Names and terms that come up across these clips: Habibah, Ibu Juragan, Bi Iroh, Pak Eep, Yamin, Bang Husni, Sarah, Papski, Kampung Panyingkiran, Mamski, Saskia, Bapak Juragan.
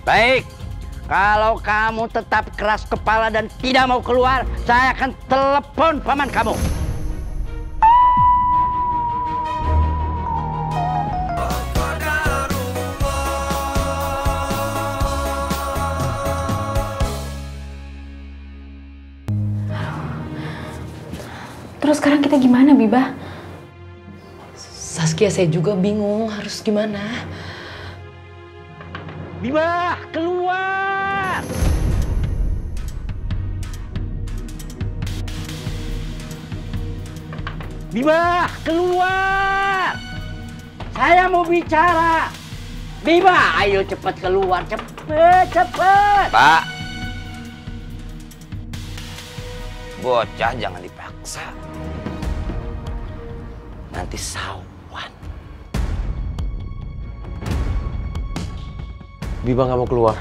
Baik, kalau kamu tetap keras kepala dan tidak mau keluar, saya akan telepon paman kamu. Terus sekarang kita gimana, Bibah? Saskia, saya juga bingung harus gimana. Bibah, keluar! Bibah, keluar! Saya mau bicara. Bibah, ayo cepat keluar, cepat, cepat. Pak, bocah jangan dipaksa. Nanti sawan. Bibah nggak mau keluar.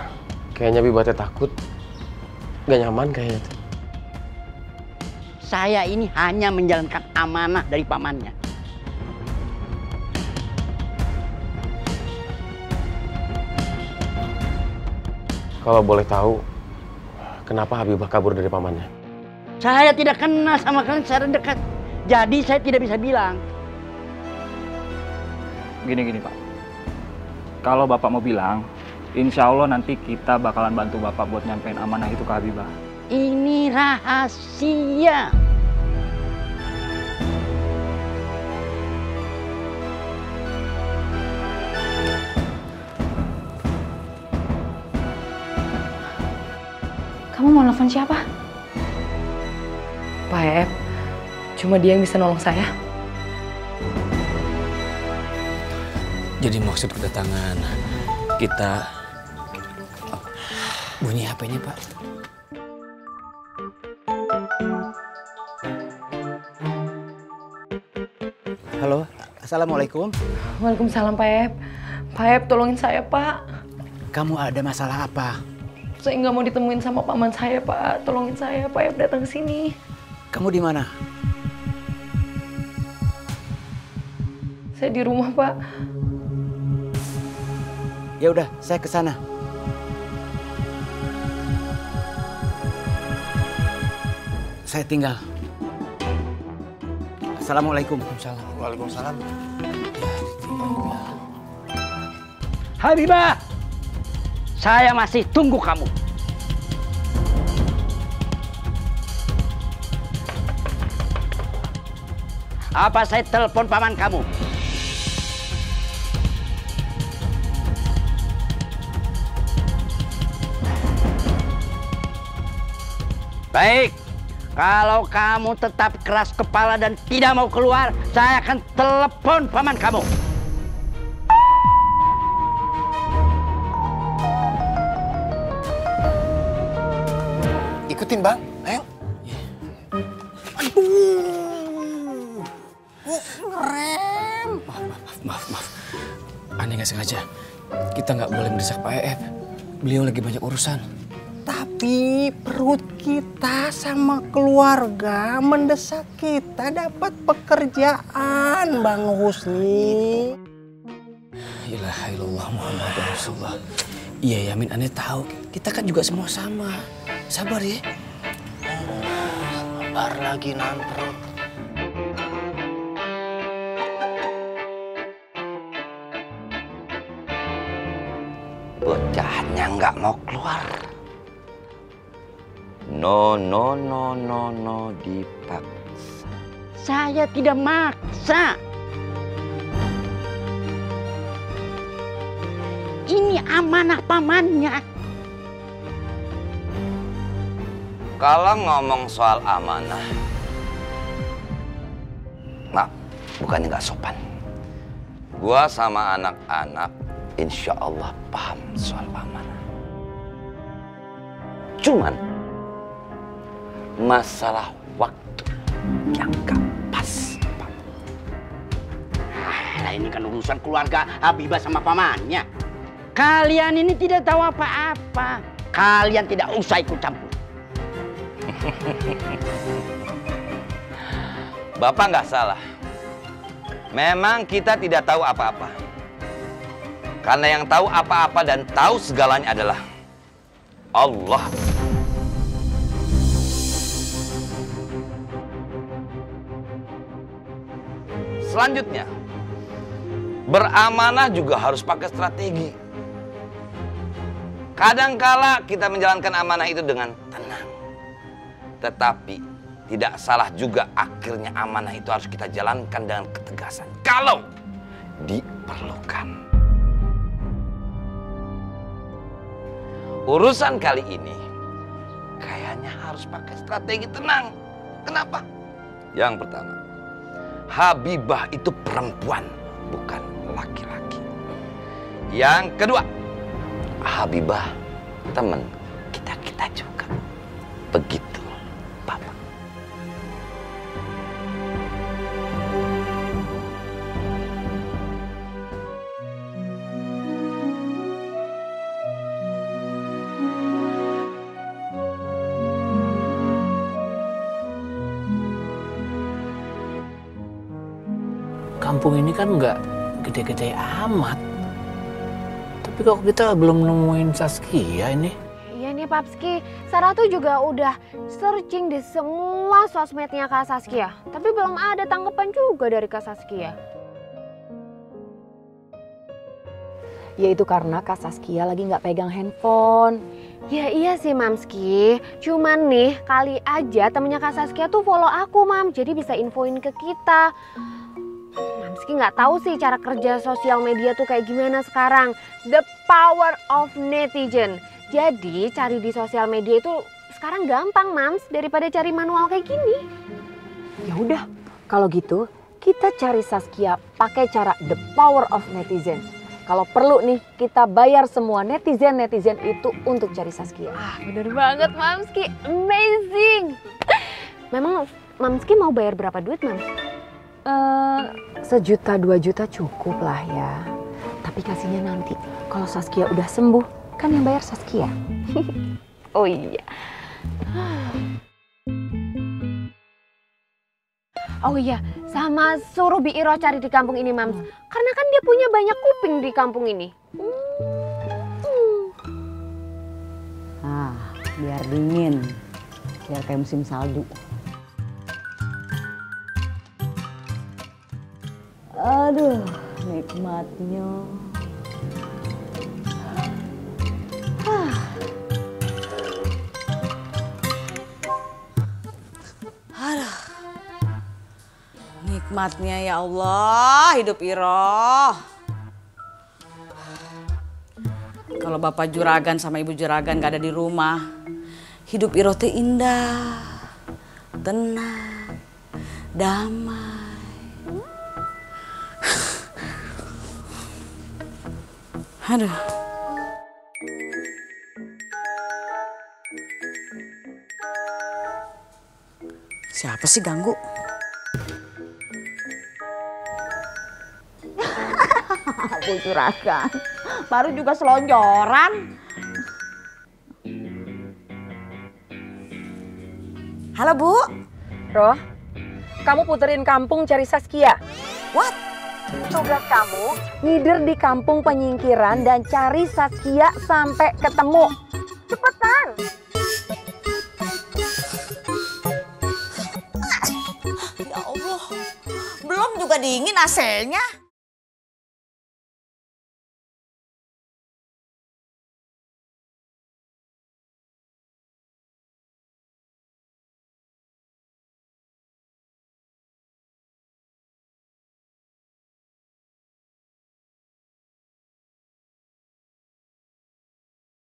Kayaknya Bibah takut. Nggak nyaman kayaknya. Saya ini hanya menjalankan amanah dari pamannya. Kalau boleh tahu, kenapa Habibah kabur dari pamannya? Saya tidak kenal sama kalian secara dekat. Jadi saya tidak bisa bilang. Gini-gini, Pak. Kalau Bapak mau bilang, insya Allah nanti kita bakalan bantu Bapak buat nyampein amanah itu ke Habibah. Ini rahasia. Kamu mau nelfon siapa? Pak Eep. Cuma dia yang bisa nolong saya. Jadi maksud kedatangan kita, bunyi HP-nya, Pak. Halo, assalamualaikum. Waalaikumsalam, Pak Epp. Pak Epp, tolongin saya, Pak. Kamu ada masalah apa? Saya nggak mau ditemuin sama paman saya, Pak. Tolongin saya, Pak Epp datang sini. Kamu di mana? Saya di rumah, Pak. Ya udah, saya ke sana. Saya tinggal. Assalamualaikum. Waalaikumsalam. Habibah, saya masih tunggu kamu. Apa saya telepon paman kamu? Baik, kalau kamu tetap keras kepala dan tidak mau keluar, saya akan telepon paman kamu. Ikutin, Bang. Ayo. Aduh. Rem. Maaf. Aneh nggak sengaja. Kita nggak boleh mendesak Pak Eep. Beliau lagi banyak urusan. Tapi perut kita sama keluarga mendesak kita dapat pekerjaan, Bang Husni. Ilaha illallah Muhammad Rasulullah. Iya, Yamin, aneh tahu. Kita kan juga semua sama. Sabar ya. Sabar lagi namprut. Bocahnya nggak mau keluar. No, dipaksa. Saya tidak maksa. Ini amanah pamannya. Kalau ngomong soal amanah, maaf, bukannya nggak sopan. Gua sama anak-anak, insya Allah paham soal amanah. Cuman masalah waktu yang gak pas, Pak. Nah, ini kan urusan keluarga Habibah sama pamannya. Kalian ini tidak tahu apa-apa. Kalian tidak usah ikut campur. Bapak nggak salah. Memang kita tidak tahu apa-apa. Karena yang tahu apa-apa dan tahu segalanya adalah Allah. Selanjutnya, beramanah juga harus pakai strategi. Kadangkala kita menjalankan amanah itu dengan tenang. Tetapi tidak salah juga akhirnya amanah itu harus kita jalankan dengan ketegasan. Kalau diperlukan. Urusan kali ini kayaknya harus pakai strategi tenang. Kenapa? Yang pertama, Habibah itu perempuan, bukan laki-laki. Yang kedua, Habibah teman kita-kita juga. Begitu, Bapak. Kampung ini kan nggak gede-gede amat. Tapi kok kita belum nemuin Saskia ini? Iya nih Papski, Sarah tuh juga udah searching di semua sosmednya Kak Saskia. Tapi belum ada tanggapan juga dari Kak Saskia. Yaitu karena Kak Saskia lagi nggak pegang handphone. Ya iya sih Mamski, cuman nih kali aja temennya Kak Saskia tuh follow aku Mam. Jadi bisa infoin ke kita. Mamski nggak tahu sih cara kerja sosial media tuh kayak gimana sekarang. The power of netizen. Jadi cari di sosial media itu sekarang gampang Mams, daripada cari manual kayak gini. Ya udah, kalau gitu kita cari Saskia pakai cara the power of netizen. Kalau perlu nih kita bayar semua netizen itu untuk cari Saskia. Ah bener banget Mamski, amazing. Memang Mamski mau bayar berapa duit Mams? 1 juta 2 juta cukup lah ya. Tapi kasihnya nanti kalau Saskia udah sembuh, kan yang bayar Saskia. Oh iya. Oh iya, sama suruh Bi Iroh cari di kampung ini Mams. Karena kan dia punya banyak kuping di kampung ini. Ah, biar dingin. Biar kayak musim salju. Aduh, nikmatnya. Hah. Aduh, nikmatnya ya Allah hidup Iroh. Kalau Bapak Juragan sama Ibu Juragan gak ada di rumah, hidup Iroh teh indah, tenang, damai. Aduh. Siapa sih ganggu? Bu Juragan, baru juga selonjoran. Halo Bu. Roh, kamu puterin kampung cari Saskia. What? Tugas kamu ngider di kampung Panyingkiran dan cari Saskia sampai ketemu. Cepetan. Ya Allah, belum juga dingin AC-nya.